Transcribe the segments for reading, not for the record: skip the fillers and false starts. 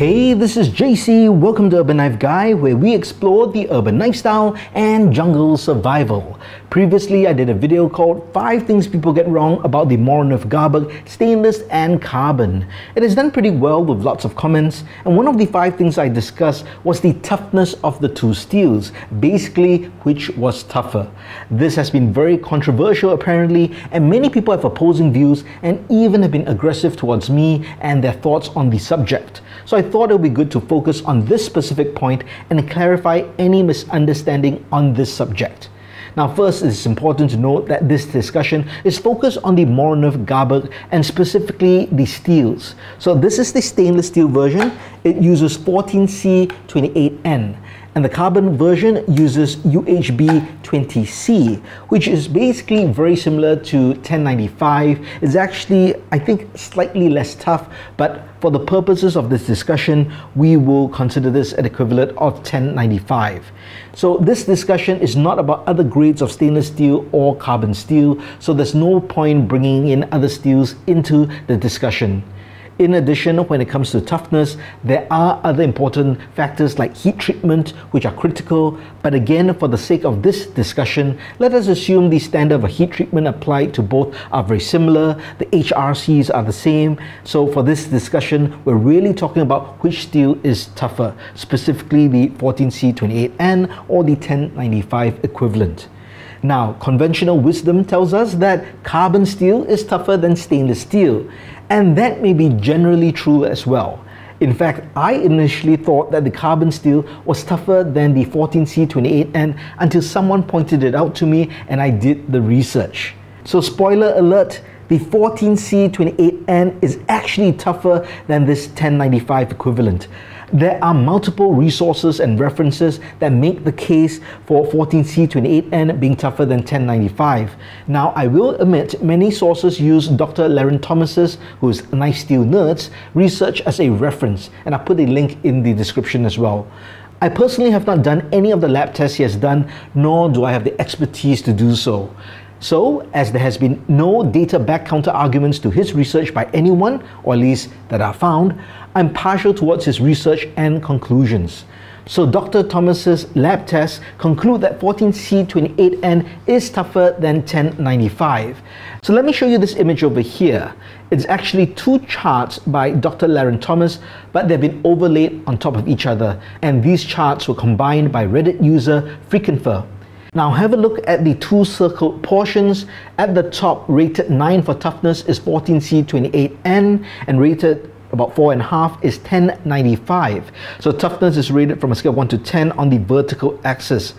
Hey, this is JC. Welcome to Urban Knife Guy, where we explore the urban lifestyle and jungle survival. Previously, I did a video called 5 Things People Get Wrong About the Morakniv Garberg Stainless and Carbon. It has done pretty well with lots of comments, and one of the 5 things I discussed was the toughness of the two steels, basically which was tougher. This has been very controversial apparently, and many people have opposing views and even have been aggressive towards me and their thoughts on the subject. So I thought it would be good to focus on this specific point and clarify any misunderstanding on this subject. Now first, it's important to note that this discussion is focused on the Morakniv Garberg and specifically the steels. So this is the stainless steel version. It uses 14C28N. And the carbon version uses UHB-20C, which is basically very similar to 1095. It's actually, I think, slightly less tough, but for the purposes of this discussion, we will consider this an equivalent of 1095. So this discussion is not about other grades of stainless steel or carbon steel, so there's no point bringing in other steels into the discussion. In addition, when it comes to toughness, there are other important factors like heat treatment, which are critical. But again, for the sake of this discussion, let us assume the standard of heat treatment applied to both are very similar. The HRCs are the same. So for this discussion, we're really talking about which steel is tougher, specifically the 14C28N or the 1095 equivalent. Now, conventional wisdom tells us that carbon steel is tougher than stainless steel, and that may be generally true as well. In fact, I initially thought that the carbon steel was tougher than the 14C28N until someone pointed it out to me and I did the research. So spoiler alert, the 14C28N is actually tougher than this 1095 equivalent. There are multiple resources and references that make the case for 14C28N being tougher than 1095. Now, I will admit many sources use Dr. Larrin Thomas's, who is Knife Steel Nerds, research as a reference, and I'll put a link in the description as well. I personally have not done any of the lab tests he has done, nor do I have the expertise to do so. So, as there has been no data-backed counter-arguments to his research by anyone, or at least that are found, I'm partial towards his research and conclusions. So Dr. Thomas's lab tests conclude that 14C28N is tougher than 1095. So let me show you this image over here. It's actually two charts by Dr. Larrin Thomas, but they've been overlaid on top of each other. And these charts were combined by Reddit user Freakinfer. Now have a look at the two circled portions. At the top, rated 9 for toughness is 14C28N, and rated about 4.5 is 1095. So toughness is rated from a scale of 1 to 10 on the vertical axis.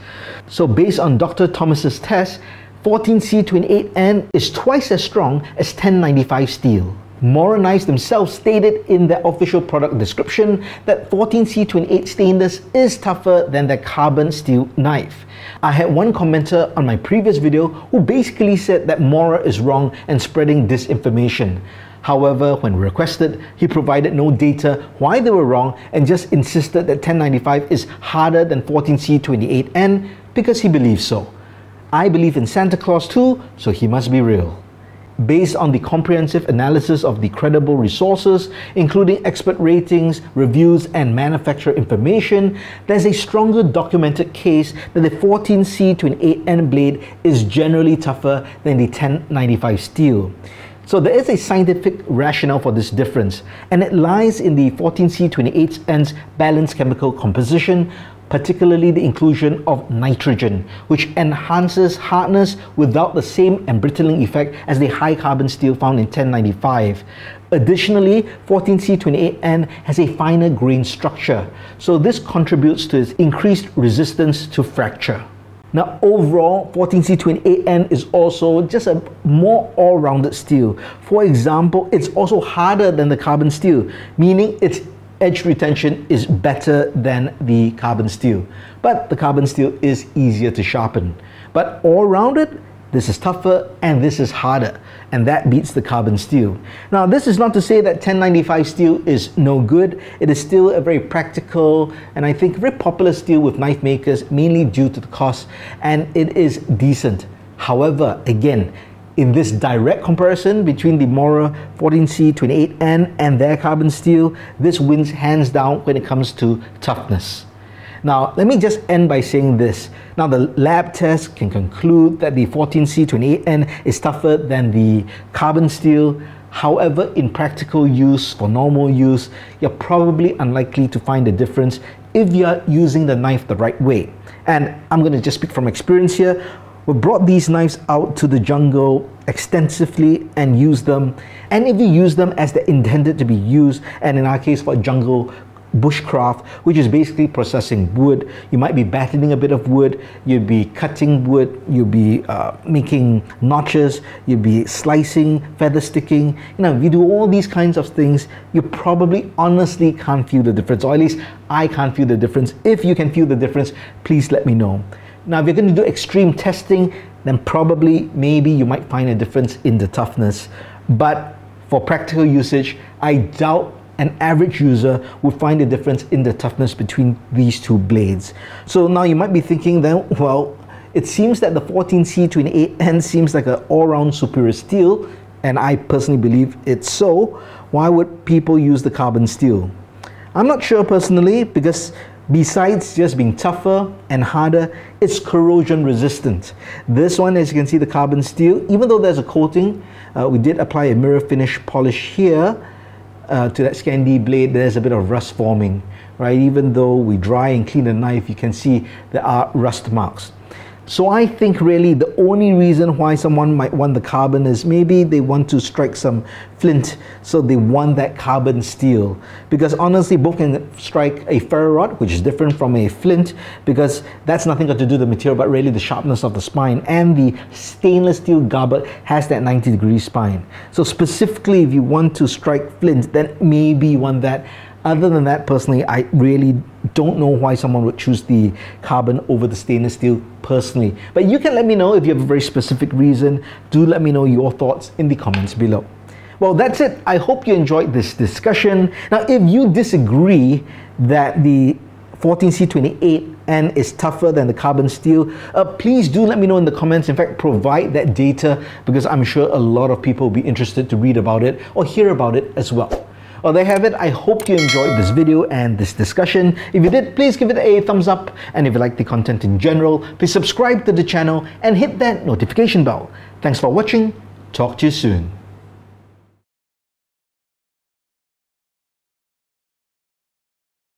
So based on Dr. Thomas's test, 14C28N is twice as strong as 1095 steel. Mora Knives themselves stated in their official product description that 14C28 stainless is tougher than their carbon steel knife. I had one commenter on my previous video who basically said that Mora is wrong and spreading disinformation. However, when requested, he provided no data why they were wrong and just insisted that 1095 is harder than 14C28N because he believes so. I believe in Santa Claus too, so he must be real. Based on the comprehensive analysis of the credible resources, including expert ratings, reviews, and manufacturer information, there's a stronger documented case that the 14C28N blade is generally tougher than the 1095 steel. So there is a scientific rationale for this difference, and it lies in the 14C28N's balanced chemical composition, particularly the inclusion of nitrogen, which enhances hardness without the same embrittling effect as the high carbon steel found in 1095. Additionally, 14C28N has a finer grain structure, so this contributes to its increased resistance to fracture. Now overall, 14C28N is also just a more all-rounded steel. For example, it's also harder than the carbon steel, meaning its edge retention is better than the carbon steel. But the carbon steel is easier to sharpen. But all-rounded, this is tougher and this is harder, and that beats the carbon steel. Now this is not to say that 1095 steel is no good. It is still a very practical and I think very popular steel with knife makers, mainly due to the cost, and it is decent. However, again, In this direct comparison between the Mora 14C28N and their carbon steel, this wins hands down when it comes to toughness. Now, let me just end by saying this. Now, the lab test can conclude that the 14C28N is tougher than the carbon steel. However, in practical use, for normal use, you're probably unlikely to find a difference if you're using the knife the right way. And I'm going to just speak from experience here. We brought these knives out to the jungle extensively and used them. And if you use them as they're intended to be used, and in our case for jungle bushcraft, which is basically processing wood, you might be battening a bit of wood, you'd be cutting wood, you'd be making notches, you'd be slicing, feather sticking. You know, if you do all these kinds of things, you probably honestly can't feel the difference, or at least I can't feel the difference. If you can feel the difference, please let me know. Now, if you're going to do extreme testing, then probably, maybe you might find a difference in the toughness. But for practical usage, I doubt an average user would find a difference in the toughness between these two blades. So now you might be thinking then, well, it seems that the 14C28N seems like an all-round superior steel, and I personally believe it's so. Why would people use the carbon steel? I'm not sure personally, because besides just being tougher and harder, it's corrosion resistant. This one, as you can see, the carbon steel, even though there's a coating, we did apply a mirror finish polish here to that Scandi blade, there's a bit of rust forming, right? Even though we dry and clean the knife, you can see there are rust marks. So I think really the only reason why someone might want the carbon is maybe they want to strike some flint, so they want that carbon steel. Because honestly, both can strike a ferro rod, which is different from a flint, because that's nothing got to do with the material, but really the sharpness of the spine. And the stainless steel Garberg has that 90-degree spine. So specifically, if you want to strike flint, then maybe you want that. Other than that, personally, I really don't know why someone would choose the carbon over the stainless steel personally. But you can let me know if you have a very specific reason. Do let me know your thoughts in the comments below. Well, that's it. I hope you enjoyed this discussion. Now, if you disagree that the 14C28N is tougher than the carbon steel, please do let me know in the comments. In fact, provide that data, because I'm sure a lot of people will be interested to read about it or hear about it as well. Well, there you have it. I hope you enjoyed this video and this discussion. If you did, please give it a thumbs up. And if you like the content in general, please subscribe to the channel and hit that notification bell. Thanks for watching. Talk to you soon.